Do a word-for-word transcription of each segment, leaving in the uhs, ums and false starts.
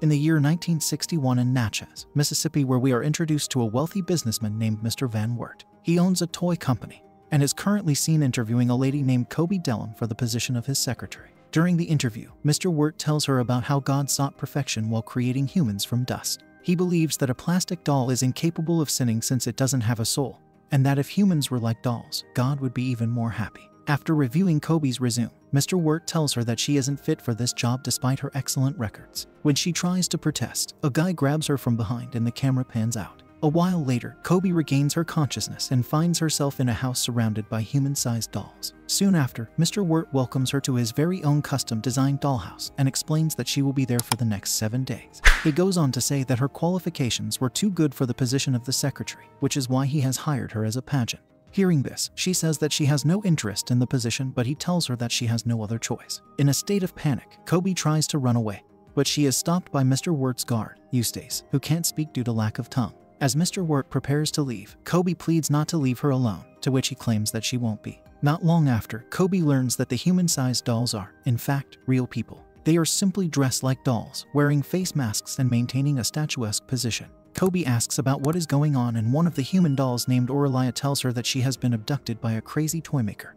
in the year nineteen sixty-one in Natchez, Mississippi, where we are introduced to a wealthy businessman named Mister Van Wert. He owns a toy company and is currently seen interviewing a lady named Kobe Dellum for the position of his secretary. During the interview, Mister Wert tells her about how God sought perfection while creating humans from dust. He believes that a plastic doll is incapable of sinning since it doesn't have a soul, and that if humans were like dolls, God would be even more happy. After reviewing Kobe's resume, Mister Wert tells her that she isn't fit for this job despite her excellent records. When she tries to protest, a guy grabs her from behind and the camera pans out. A while later, Kobe regains her consciousness and finds herself in a house surrounded by human-sized dolls. Soon after, Mister Wert welcomes her to his very own custom-designed dollhouse and explains that she will be there for the next seven days. He goes on to say that her qualifications were too good for the position of the secretary, which is why he has hired her as a pageant. Hearing this, she says that she has no interest in the position, but he tells her that she has no other choice. In a state of panic, Kobe tries to run away, but she is stopped by Mister Wert's guard, Eustace, who can't speak due to lack of tongue. As Mister Wert prepares to leave, Kobe pleads not to leave her alone, to which he claims that she won't be. Not long after, Kobe learns that the human-sized dolls are, in fact, real people. They are simply dressed like dolls, wearing face masks and maintaining a statuesque position. Kobe asks about what is going on, and one of the human dolls named Aurelia tells her that she has been abducted by a crazy toymaker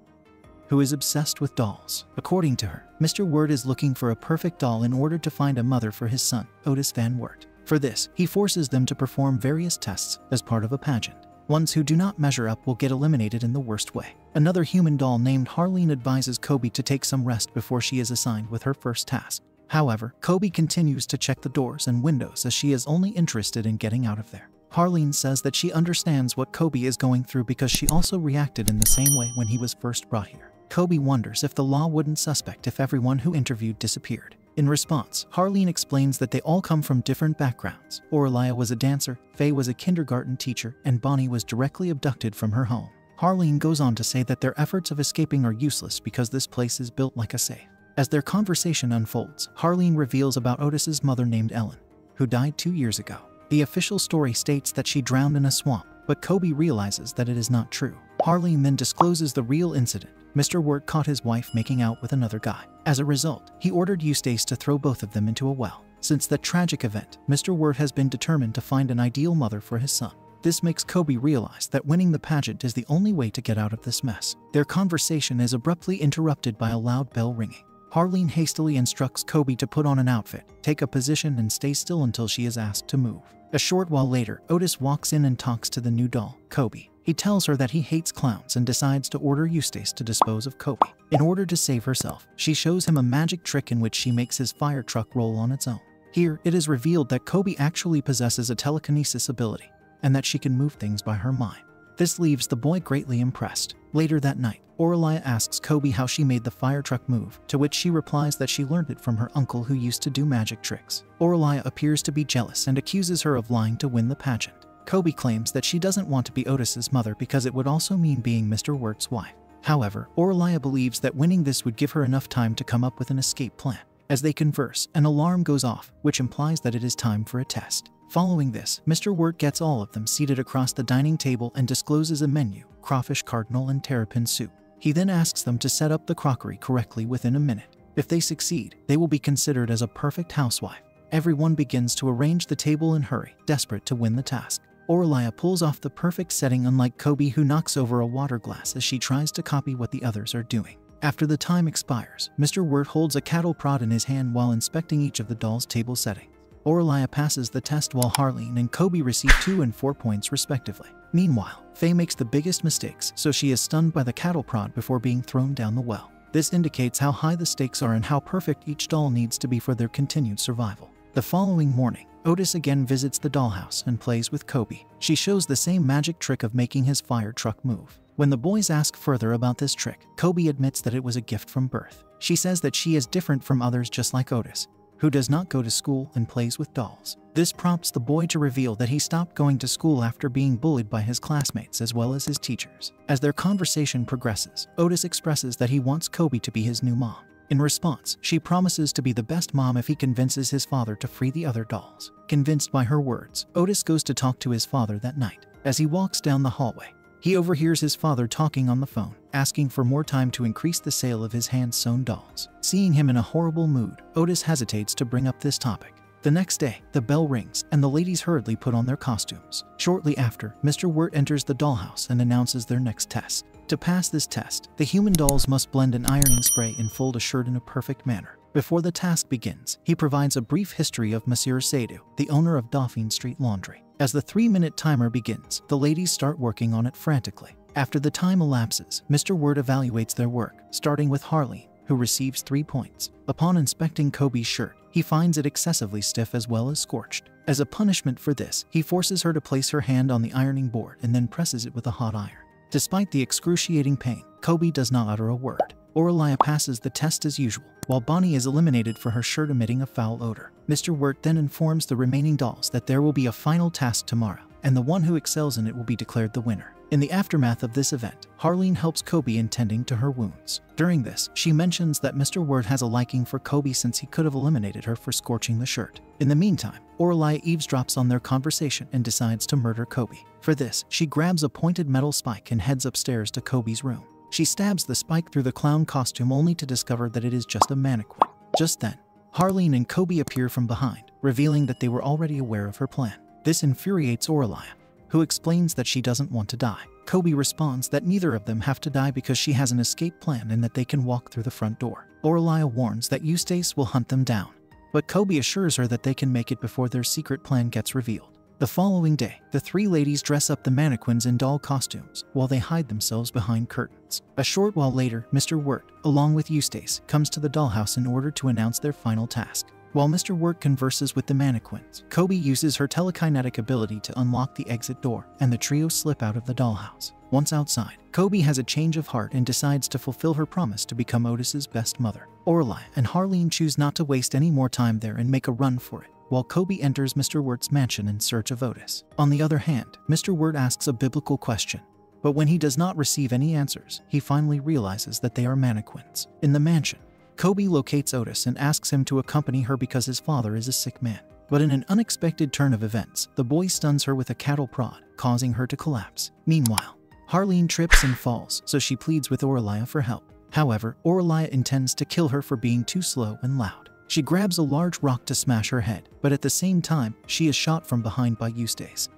who is obsessed with dolls. According to her, Mister Wert is looking for a perfect doll in order to find a mother for his son, Otis Van Wert. For this, he forces them to perform various tests as part of a pageant. Ones who do not measure up will get eliminated in the worst way. Another human doll named Harleen advises Kobe to take some rest before she is assigned with her first task. However, Kobe continues to check the doors and windows as she is only interested in getting out of there. Harleen says that she understands what Kobe is going through because she also reacted in the same way when he was first brought here. Kobe wonders if the law wouldn't suspect if everyone who interviewed disappeared. In response, Harleen explains that they all come from different backgrounds. Aurelia was a dancer, Faye was a kindergarten teacher, and Bonnie was directly abducted from her home. Harleen goes on to say that their efforts of escaping are useless because this place is built like a safe. As their conversation unfolds, Harleen reveals about Otis's mother named Ellen, who died two years ago. The official story states that she drowned in a swamp, but Kobe realizes that it is not true. Harleen then discloses the real incident. Mister Wert caught his wife making out with another guy. As a result, he ordered Eustace to throw both of them into a well. Since that tragic event, Mister Wert has been determined to find an ideal mother for his son. This makes Kobe realize that winning the pageant is the only way to get out of this mess. Their conversation is abruptly interrupted by a loud bell ringing. Harleen hastily instructs Kobe to put on an outfit, take a position, and stay still until she is asked to move. A short while later, Otis walks in and talks to the new doll, Kobe. He tells her that he hates clowns and decides to order Eustace to dispose of Kobe. In order to save herself, she shows him a magic trick in which she makes his fire truck roll on its own. Here, it is revealed that Kobe actually possesses a telekinesis ability and that she can move things by her mind. This leaves the boy greatly impressed. Later that night, Aurelia asks Kobe how she made the fire truck move, to which she replies that she learned it from her uncle who used to do magic tricks. Aurelia appears to be jealous and accuses her of lying to win the pageant. Kobe claims that she doesn't want to be Otis's mother because it would also mean being Mister Wert's wife. However, Aurelia believes that winning this would give her enough time to come up with an escape plan. As they converse, an alarm goes off, which implies that it is time for a test. Following this, Mister Wert gets all of them seated across the dining table and discloses a menu: crawfish cardinal and terrapin soup. He then asks them to set up the crockery correctly within a minute. If they succeed, they will be considered as a perfect housewife. Everyone begins to arrange the table in a hurry, desperate to win the task. Aurelia pulls off the perfect setting, unlike Kobe, who knocks over a water glass as she tries to copy what the others are doing. After the time expires, Mister Wert holds a cattle prod in his hand while inspecting each of the dolls' table setting. Aurelia passes the test while Harleen and Kobe receive two and four points respectively. Meanwhile, Faye makes the biggest mistakes, so she is stunned by the cattle prod before being thrown down the well. This indicates how high the stakes are and how perfect each doll needs to be for their continued survival. The following morning, Otis again visits the dollhouse and plays with Kobe. She shows the same magic trick of making his fire truck move. When the boys ask further about this trick, Kobe admits that it was a gift from birth. She says that she is different from others, just like Otis, who does not go to school and plays with dolls. This prompts the boy to reveal that he stopped going to school after being bullied by his classmates as well as his teachers. As their conversation progresses, Otis expresses that he wants Kobe to be his new mom. In response, she promises to be the best mom if he convinces his father to free the other dolls. Convinced by her words, Otis goes to talk to his father that night. As he walks down the hallway, he overhears his father talking on the phone, asking for more time to increase the sale of his hand-sewn dolls. Seeing him in a horrible mood, Otis hesitates to bring up this topic. The next day, the bell rings, and the ladies hurriedly put on their costumes. Shortly after, Mister Wert enters the dollhouse and announces their next test. To pass this test, the human dolls must blend an ironing spray and fold a shirt in a perfect manner. Before the task begins, he provides a brief history of Monsieur Sedu, the owner of Dauphine Street Laundry. As the three-minute timer begins, the ladies start working on it frantically. After the time elapses, Mister Wert evaluates their work, starting with Harleen, who receives three points. Upon inspecting Kobe's shirt, he finds it excessively stiff as well as scorched. As a punishment for this, he forces her to place her hand on the ironing board and then presses it with a hot iron. Despite the excruciating pain, Kobe does not utter a word. Aurelia passes the test as usual, while Bonnie is eliminated for her shirt emitting a foul odor. Mister Wert then informs the remaining dolls that there will be a final task tomorrow, and the one who excels in it will be declared the winner. In the aftermath of this event, Harleen helps Kobe in tending to her wounds. During this, she mentions that Mister Wert has a liking for Kobe since he could have eliminated her for scorching the shirt. In the meantime, Aurelia eavesdrops on their conversation and decides to murder Kobe. For this, she grabs a pointed metal spike and heads upstairs to Kobe's room. She stabs the spike through the clown costume only to discover that it is just a mannequin. Just then, Harleen and Kobe appear from behind, revealing that they were already aware of her plan. This infuriates Aurelia, who explains that she doesn't want to die. Kobe responds that neither of them have to die because she has an escape plan and that they can walk through the front door. Aurelia warns that Eustace will hunt them down, but Kobe assures her that they can make it before their secret plan gets revealed. The following day, the three ladies dress up the mannequins in doll costumes while they hide themselves behind curtains. A short while later, Mister Wert, along with Eustace, comes to the dollhouse in order to announce their final task. While Mister Wert converses with the mannequins, Kobe uses her telekinetic ability to unlock the exit door, and the trio slip out of the dollhouse. Once outside, Kobe has a change of heart and decides to fulfill her promise to become Otis's best mother. Aurelia and Harleen choose not to waste any more time there and make a run for it, while Kobe enters Mister Wert's mansion in search of Otis. On the other hand, Mister Wert asks a biblical question, but when he does not receive any answers, he finally realizes that they are mannequins. In the mansion, Kobe locates Otis and asks him to accompany her because his father is a sick man. But in an unexpected turn of events, the boy stuns her with a cattle prod, causing her to collapse. Meanwhile, Harleen trips and falls, so she pleads with Aurelia for help. However, Aurelia intends to kill her for being too slow and loud. She grabs a large rock to smash her head, but at the same time, she is shot from behind by Eustace,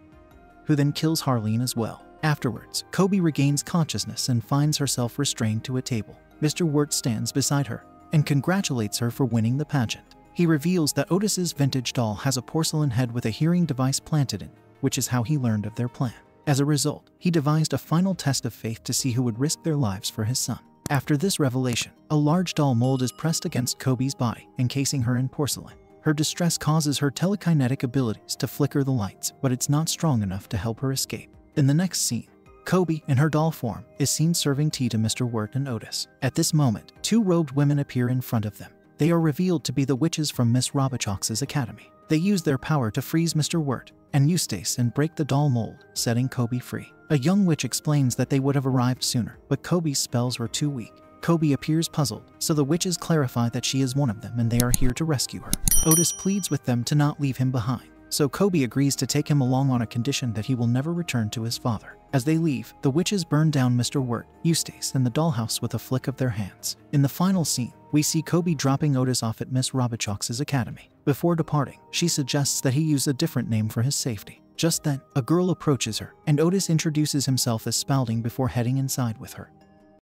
who then kills Harleen as well. Afterwards, Kobe regains consciousness and finds herself restrained to a table. Mister Wert stands beside her and congratulates her for winning the pageant. He reveals that Otis's vintage doll has a porcelain head with a hearing device planted in, which is how he learned of their plan. As a result, he devised a final test of faith to see who would risk their lives for his son. After this revelation, a large doll mold is pressed against Kobe's body, encasing her in porcelain. Her distress causes her telekinetic abilities to flicker the lights, but it's not strong enough to help her escape. In the next scene, Kobe, in her doll form, is seen serving tea to Mister Wert and Otis. At this moment, two robed women appear in front of them. They are revealed to be the witches from Miss Robichaux's academy. They use their power to freeze Mister Wert and Eustace and break the doll mold, setting Kobe free. A young witch explains that they would have arrived sooner, but Kobe's spells were too weak. Kobe appears puzzled, so the witches clarify that she is one of them and they are here to rescue her. Otis pleads with them to not leave him behind, so Kobe agrees to take him along on a condition that he will never return to his father. As they leave, the witches burn down Mister Wert, Eustace, and the dollhouse with a flick of their hands. In the final scene, we see Kobe dropping Otis off at Miss Robichaux's academy. Before departing, she suggests that he use a different name for his safety. Just then, a girl approaches her, and Otis introduces himself as Spalding before heading inside with her.